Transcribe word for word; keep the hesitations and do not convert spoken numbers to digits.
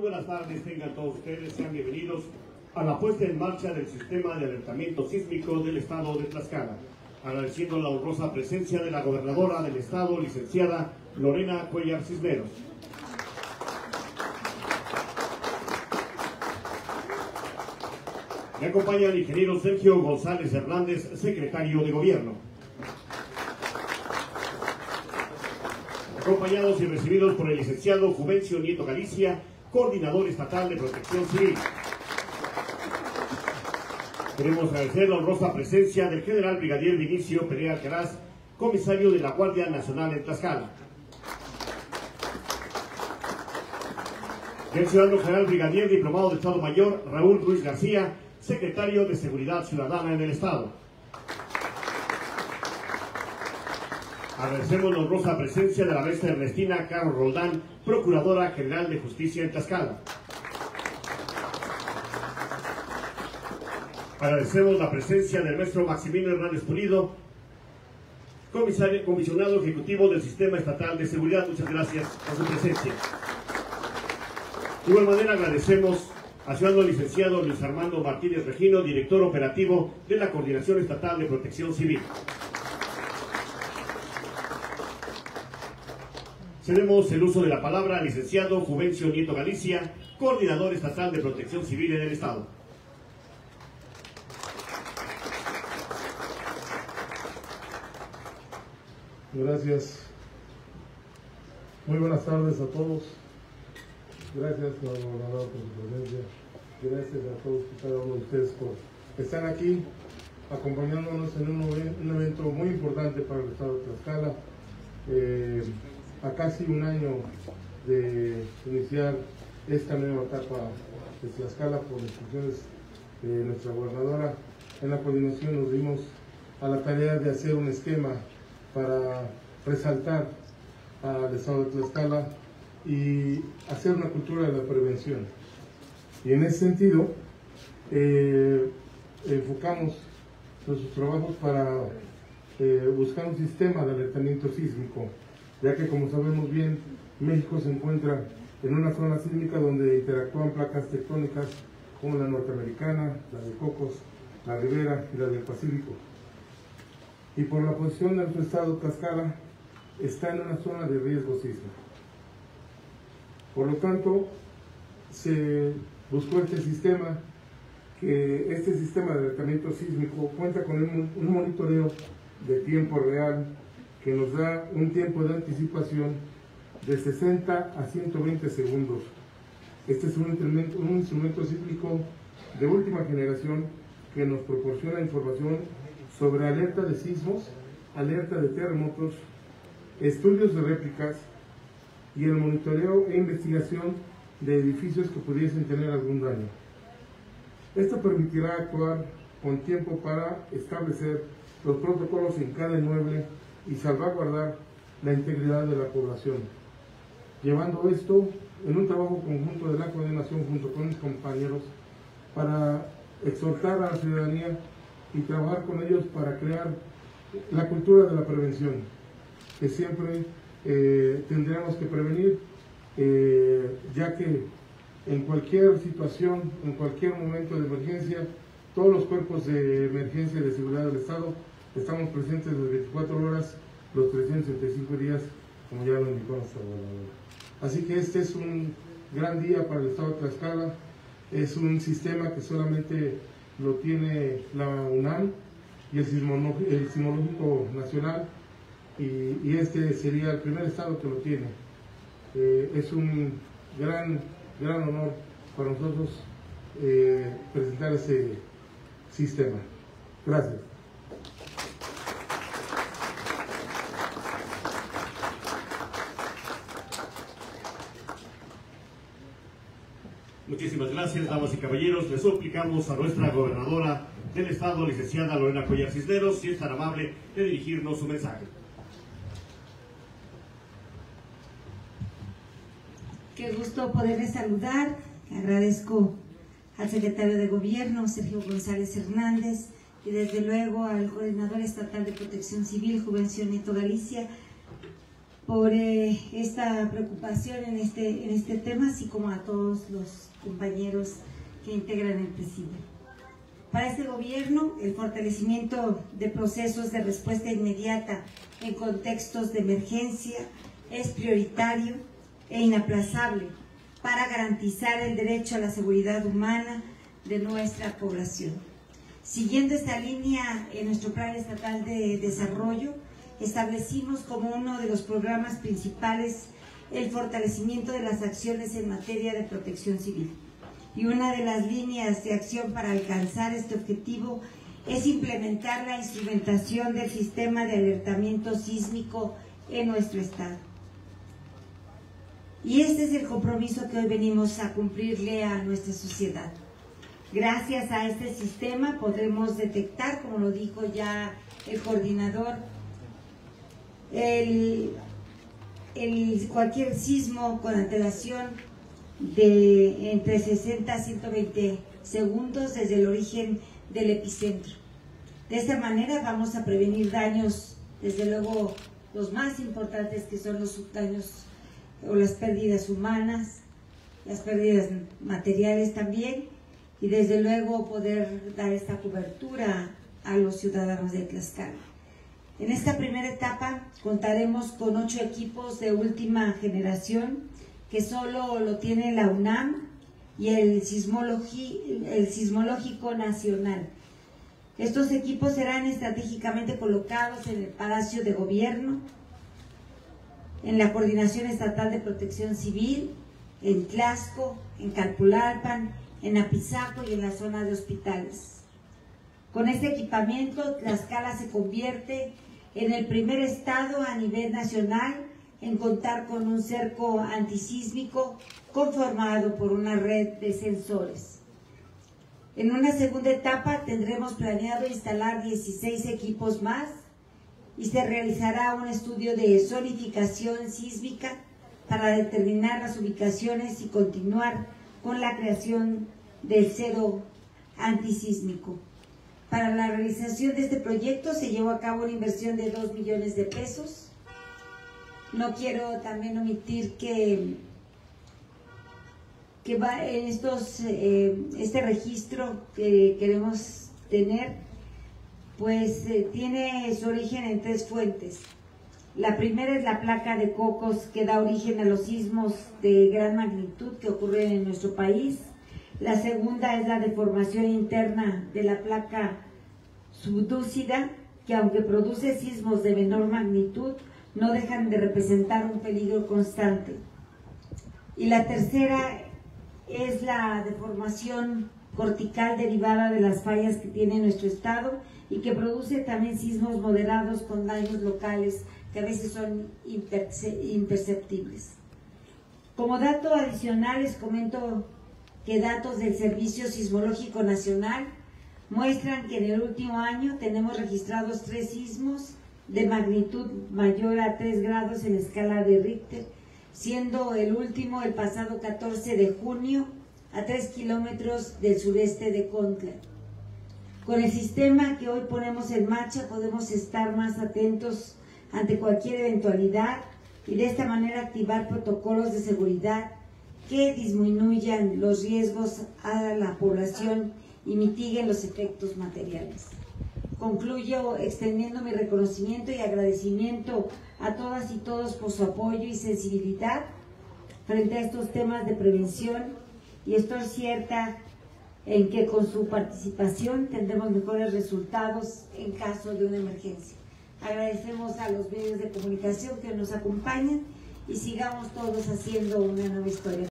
Muy buenas tardes, tengan todos ustedes, sean bienvenidos a la puesta en marcha del sistema de alertamiento sísmico del estado de Tlaxcala. Agradeciendo la honrosa presencia de la gobernadora del estado, licenciada Lorena Cuellar Cisneros. Me acompaña el ingeniero Sergio González Hernández, secretario de Gobierno. Acompañados y recibidos por el licenciado Juvencio Nieto Galicia, coordinador estatal de protección civil. Queremos agradecer la honrosa presencia del general brigadier Vinicio Perea Alcaraz, comisario de la Guardia Nacional en Tlaxcala. Del ciudadano general brigadier diplomado de Estado Mayor, Raúl Ruiz García, secretario de Seguridad Ciudadana en el Estado. Agradecemos la honrosa presencia de la maestra Ernestina Carlos Roldán, Procuradora General de Justicia en Tlaxcala. Agradecemos la presencia del maestro Maximilio Hernández Pulido, comisario, comisionado ejecutivo del Sistema Estatal de Seguridad. Muchas gracias por su presencia. De igual manera agradecemos al ciudadano licenciado Luis Armando Martínez Regino, director operativo de la Coordinación Estatal de Protección Civil. Cedemos el uso de la palabra al licenciado Juvencio Nieto Galicia, coordinador estatal de protección civil en el estado. Gracias. Muy buenas tardes a todos. Gracias a la gobernadora por su presencia. Gracias a todos y cada uno de ustedes por estar aquí acompañándonos en un evento muy importante para el estado de Tlaxcala. Eh, a casi un año de iniciar esta nueva etapa de Tlaxcala por instrucciones de nuestra gobernadora, en la coordinación nos dimos a la tarea de hacer un esquema para resaltar al estado de Tlaxcala y hacer una cultura de la prevención. Y en ese sentido, eh, enfocamos nuestros trabajos para eh, buscar un sistema de alertamiento sísmico, ya que, como sabemos bien, México se encuentra en una zona sísmica donde interactúan placas tectónicas como la norteamericana, la de Cocos, la Ribera y la del Pacífico. Y por la posición de nuestro estado, Tlaxcala está en una zona de riesgo sísmico. Por lo tanto, se buscó este sistema, que este sistema de alertamiento sísmico cuenta con un monitoreo de tiempo real, que nos da un tiempo de anticipación de sesenta a ciento veinte segundos. Este es un instrumento, un instrumento sísmico de última generación que nos proporciona información sobre alerta de sismos, alerta de terremotos, estudios de réplicas y el monitoreo e investigación de edificios que pudiesen tener algún daño. Esto permitirá actuar con tiempo para establecer los protocolos en cada inmueble y salvaguardar la integridad de la población, llevando esto en un trabajo conjunto de la coordinación junto con mis compañeros para exhortar a la ciudadanía y trabajar con ellos para crear la cultura de la prevención, que siempre eh, tendremos que prevenir, eh, ya que en cualquier situación, en cualquier momento de emergencia, todos los cuerpos de emergencia y de seguridad del estado estamos presentes las veinticuatro horas, los trescientos sesenta y cinco días, como ya lo indicó nuestra gobernadora. Así que este es un gran día para el estado de Tlaxcala. Es un sistema que solamente lo tiene la UNAM y el Sismológico Nacional, y, y este sería el primer estado que lo tiene. Eh, es un gran, gran honor para nosotros eh, presentar ese sistema. Gracias. Muchísimas gracias, damas y caballeros. Les suplicamos a nuestra gobernadora del estado, licenciada Lorena Cuellar Cisneros, si es tan amable de dirigirnos su mensaje. Qué gusto poderles saludar. Agradezco al secretario de Gobierno, Sergio González Hernández, y desde luego al coordinador estatal de protección civil, Juvencio Nieto Galicia, por eh, esta preocupación en este, en este tema, así como a todos los compañeros que integran el presidio. Para este gobierno, el fortalecimiento de procesos de respuesta inmediata en contextos de emergencia es prioritario e inaplazable para garantizar el derecho a la seguridad humana de nuestra población. Siguiendo esta línea, en nuestro Plan Estatal de Desarrollo, establecimos como uno de los programas principales el fortalecimiento de las acciones en materia de protección civil. Y una de las líneas de acción para alcanzar este objetivo es implementar la instrumentación del sistema de alertamiento sísmico en nuestro estado. Y este es el compromiso que hoy venimos a cumplirle a nuestra sociedad. Gracias a este sistema podremos detectar, como lo dijo ya el coordinador, el, el cualquier sismo con antelación de entre sesenta a ciento veinte segundos desde el origen del epicentro. De esta manera vamos a prevenir daños, desde luego los más importantes, que son los daños o las pérdidas humanas, las pérdidas materiales también, y desde luego poder dar esta cobertura a los ciudadanos de Tlaxcala. En esta primera etapa contaremos con ocho equipos de última generación que solo lo tiene la UNAM y el, el Sismológico Nacional. Estos equipos serán estratégicamente colocados en el Palacio de Gobierno, en la Coordinación Estatal de Protección Civil, en Tlaxco, en Calpulalpan, en Apizaco y en la zona de hospitales. Con este equipamiento, Tlaxcala se convierte en el primer estado a nivel nacional en contar con un cerco antisísmico conformado por una red de sensores. En una segunda etapa tendremos planeado instalar dieciséis equipos más y se realizará un estudio de zonificación sísmica para determinar las ubicaciones y continuar con la creación del cerco antisísmico. Para la realización de este proyecto se llevó a cabo una inversión de dos millones de pesos. No quiero también omitir que, que va en estos, eh, este registro que queremos tener, pues eh, tiene su origen en tres fuentes. La primera es la placa de Cocos, que da origen a los sismos de gran magnitud que ocurren en nuestro país. La segunda es la deformación interna de la placa subdúcida, que aunque produce sismos de menor magnitud, no dejan de representar un peligro constante. Y la tercera es la deformación cortical derivada de las fallas que tiene nuestro estado y que produce también sismos moderados con daños locales que a veces son imperceptibles. Como dato adicional les comento que datos del Servicio Sismológico Nacional muestran que en el último año tenemos registrados tres sismos de magnitud mayor a tres grados en escala de Richter, siendo el último el pasado catorce de junio a tres kilómetros del sureste de Contla. Con el sistema que hoy ponemos en marcha podemos estar más atentos ante cualquier eventualidad y de esta manera activar protocolos de seguridad que disminuyan los riesgos a la población y mitiguen los efectos materiales. Concluyo extendiendo mi reconocimiento y agradecimiento a todas y todos por su apoyo y sensibilidad frente a estos temas de prevención, y estoy cierta en que con su participación tendremos mejores resultados en caso de una emergencia. Agradecemos a los medios de comunicación que nos acompañan y sigamos todos haciendo una nueva historia.